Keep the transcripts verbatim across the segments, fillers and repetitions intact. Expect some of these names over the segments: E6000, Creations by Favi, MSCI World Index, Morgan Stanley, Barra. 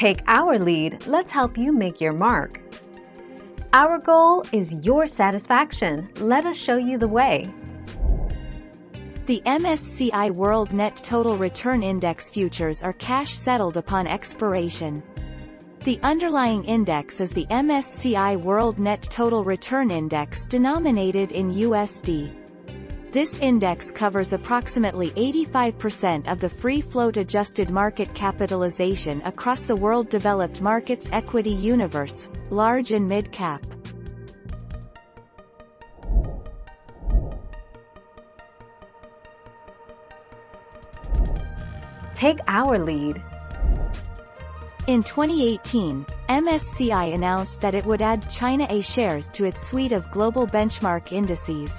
Take our lead, let's help you make your mark. Our goal is your satisfaction. Let us show you the way. The M S C I World Net Total Return Index futures are cash settled upon expiration. The underlying index is the M S C I World Net Total Return Index denominated in U S D. This index covers approximately eighty-five percent of the free float adjusted market capitalization across the world developed markets equity universe, large and mid-cap. Take our lead. In twenty eighteen, M S C I announced that it would add China A shares to its suite of global benchmark indices.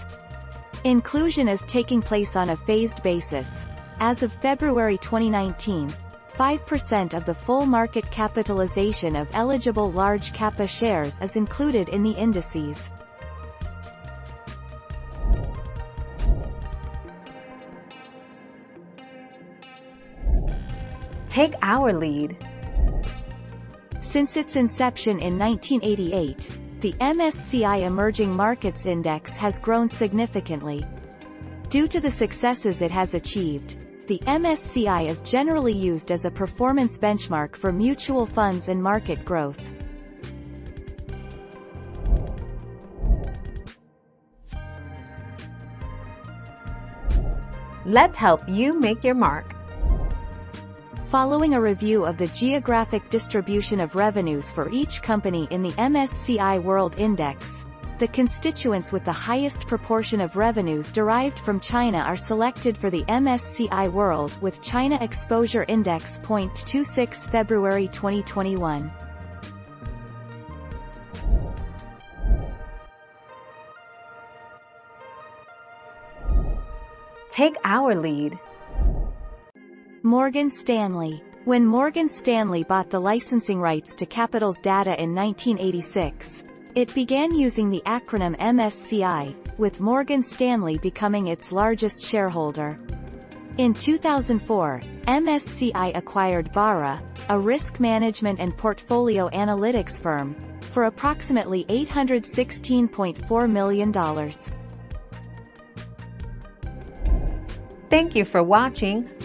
Inclusion is taking place on a phased basis. As of February twenty nineteen, five percent of the full market capitalization of eligible large cap A shares is included in the indices. Take our lead. Since its inception in nineteen eighty-eight, the M S C I Emerging Markets Index has grown significantly. Due to the successes it has achieved, the M S C I is generally used as a performance benchmark for mutual funds and market growth. Let's help you make your mark. Following a review of the geographic distribution of revenues for each company in the M S C I World Index, the constituents with the highest proportion of revenues derived from China are selected for the M S C I World with China Exposure Index zero point two six February twenty twenty-one. Take our lead. Morgan Stanley. When Morgan Stanley bought the licensing rights to Capital's data in nineteen eighty-six, it began using the acronym M S C I, with Morgan Stanley becoming its largest shareholder. In two thousand four, M S C I acquired Barra, a risk management and portfolio analytics firm, for approximately eight hundred sixteen point four million dollars. Thank you for watching.